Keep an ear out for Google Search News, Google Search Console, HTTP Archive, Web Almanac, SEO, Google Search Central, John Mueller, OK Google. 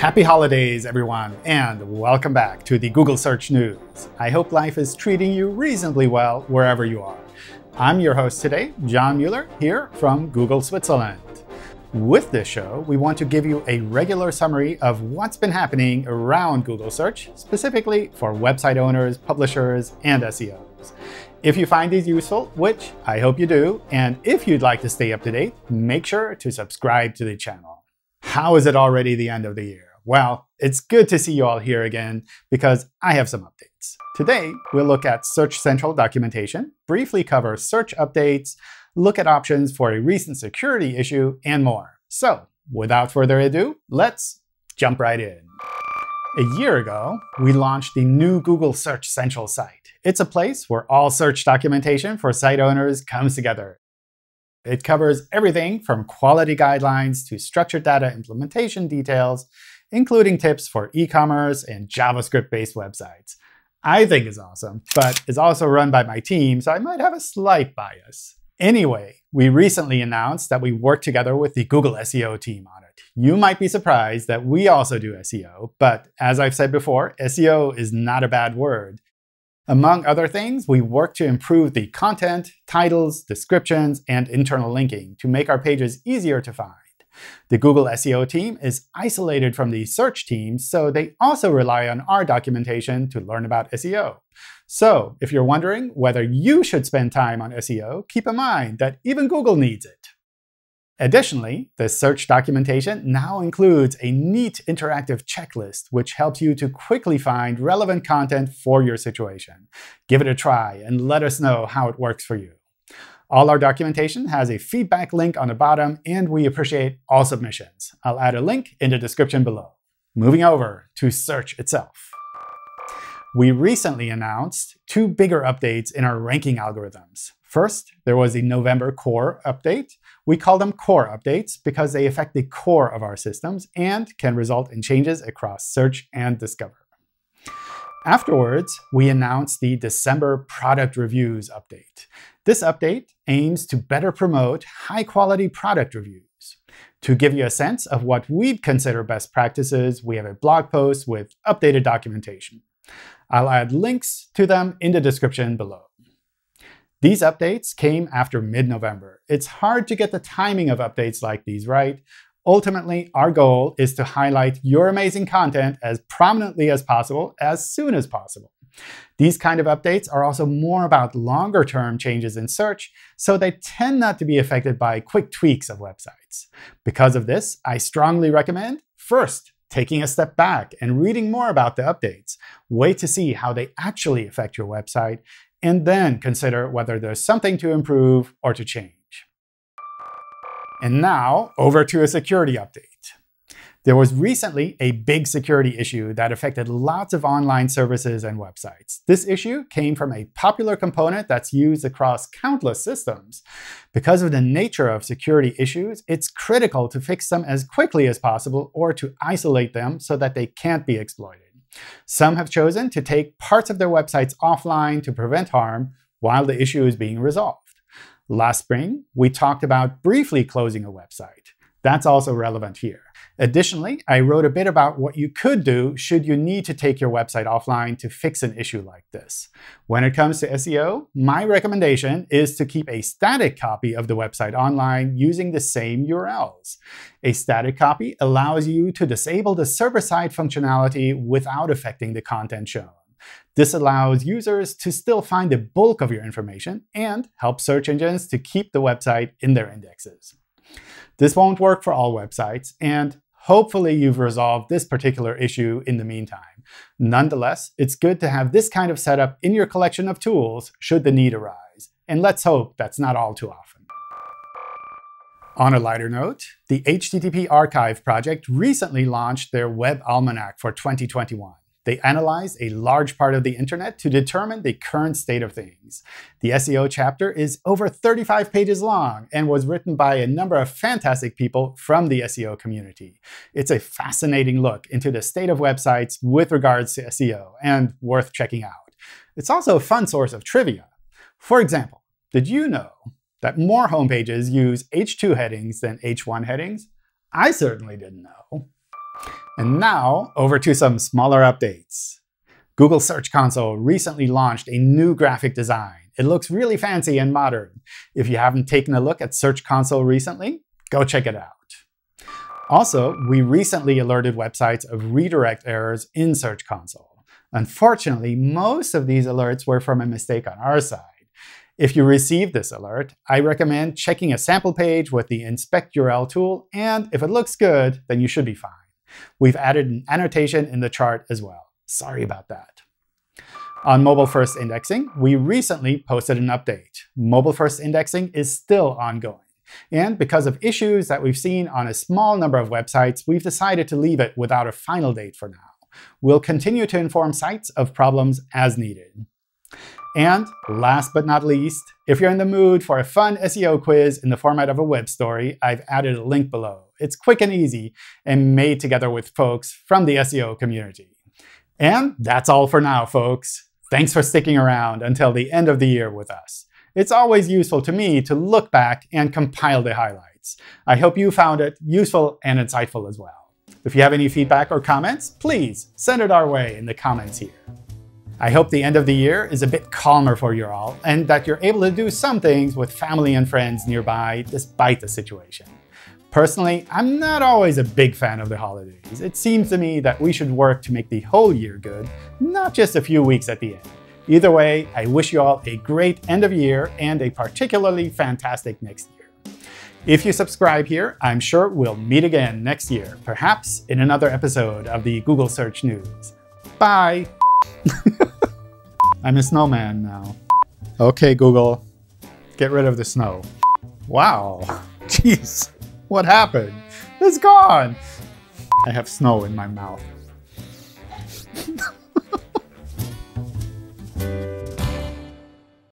Happy holidays, everyone, and welcome back to the Google Search News. I hope life is treating you reasonably well wherever you are. I'm your host today, John Mueller, here from Google Switzerland. With this show, we want to give you a regular summary of what's been happening around Google Search, specifically for website owners, publishers, and SEOs. If you find these useful, which I hope you do, and if you'd like to stay up to date, make sure to subscribe to the channel. How is it already the end of the year? Well, it's good to see you all here again, because I have some updates. Today, we'll look at Search Central documentation, briefly cover search updates, look at options for a recent security issue, and more. So, without further ado, let's jump right in. A year ago, we launched the new Google Search Central site. It's a place where all search documentation for site owners comes together. It covers everything from quality guidelines to structured data implementation details, including tips for e-commerce and JavaScript-based websites. I think it's awesome, but it's also run by my team, so I might have a slight bias. Anyway, we recently announced that we work together with the Google SEO team on it. You might be surprised that we also do SEO, but as I've said before, SEO is not a bad word. Among other things, we work to improve the content, titles, descriptions, and internal linking to make our pages easier to find. The Google SEO team is isolated from the search team, so they also rely on our documentation to learn about SEO. So if you're wondering whether you should spend time on SEO, keep in mind that even Google needs it. Additionally, the search documentation now includes a neat interactive checklist, which helps you to quickly find relevant content for your situation. Give it a try and let us know how it works for you. All our documentation has a feedback link on the bottom, and we appreciate all submissions. I'll add a link in the description below. Moving over to search itself. We recently announced two bigger updates in our ranking algorithms. First, there was the November core update. We call them core updates because they affect the core of our systems and can result in changes across search and discover. Afterwards, we announced the December product reviews update. This update aims to better promote high-quality product reviews. To give you a sense of what we'd consider best practices, we have a blog post with updated documentation. I'll add links to them in the description below. These updates came after mid-November. It's hard to get the timing of updates like these right. Ultimately, our goal is to highlight your amazing content as prominently as possible, as soon as possible. These kind of updates are also more about longer-term changes in search, so they tend not to be affected by quick tweaks of websites. Because of this, I strongly recommend, first, taking a step back and reading more about the updates. Wait to see how they actually affect your website, and then consider whether there's something to improve or to change. And now, over to a security update. There was recently a big security issue that affected lots of online services and websites. This issue came from a popular component that's used across countless systems. Because of the nature of security issues, it's critical to fix them as quickly as possible or to isolate them so that they can't be exploited. Some have chosen to take parts of their websites offline to prevent harm while the issue is being resolved. Last spring, we talked about briefly closing a website. That's also relevant here. Additionally, I wrote a bit about what you could do should you need to take your website offline to fix an issue like this. When it comes to SEO, my recommendation is to keep a static copy of the website online using the same URLs. A static copy allows you to disable the server-side functionality without affecting the content shown. This allows users to still find the bulk of your information and helps search engines to keep the website in their indexes. This won't work for all websites, and hopefully you've resolved this particular issue in the meantime. Nonetheless, it's good to have this kind of setup in your collection of tools should the need arise, and let's hope that's not all too often. On a lighter note, the HTTP Archive project recently launched their Web Almanac for 2021. They analyzed a large part of the internet to determine the current state of things. The SEO chapter is over 35 pages long and was written by a number of fantastic people from the SEO community. It's a fascinating look into the state of websites with regards to SEO and worth checking out. It's also a fun source of trivia. For example, did you know that more homepages use H2 headings than H1 headings? I certainly didn't know. And now, over to some smaller updates. Google Search Console recently launched a new graphic design. It looks really fancy and modern. If you haven't taken a look at Search Console recently, go check it out. Also, we recently alerted websites of redirect errors in Search Console. Unfortunately, most of these alerts were from a mistake on our side. If you receive this alert, I recommend checking a sample page with the Inspect URL tool, and if it looks good, then you should be fine. We've added an annotation in the chart as well. Sorry about that. On mobile-first indexing, we recently posted an update. Mobile-first indexing is still ongoing. And because of issues that we've seen on a small number of websites, we've decided to leave it without a final date for now. We'll continue to inform sites of problems as needed. And last but not least, if you're in the mood for a fun SEO quiz in the format of a web story, I've added a link below. It's quick and easy, and made together with folks from the SEO community. And that's all for now, folks. Thanks for sticking around until the end of the year with us. It's always useful to me to look back and compile the highlights. I hope you found it useful and insightful as well. If you have any feedback or comments, please send it our way in the comments here. I hope the end of the year is a bit calmer for you all, and that you're able to do some things with family and friends nearby despite the situation. Personally, I'm not always a big fan of the holidays. It seems to me that we should work to make the whole year good, not just a few weeks at the end. Either way, I wish you all a great end of year and a particularly fantastic next year. If you subscribe here, I'm sure we'll meet again next year, perhaps in another episode of the Google Search News. Bye! I'm a snowman now. Okay, Google, get rid of the snow. Wow, jeez, what happened? It's gone! I have snow in my mouth.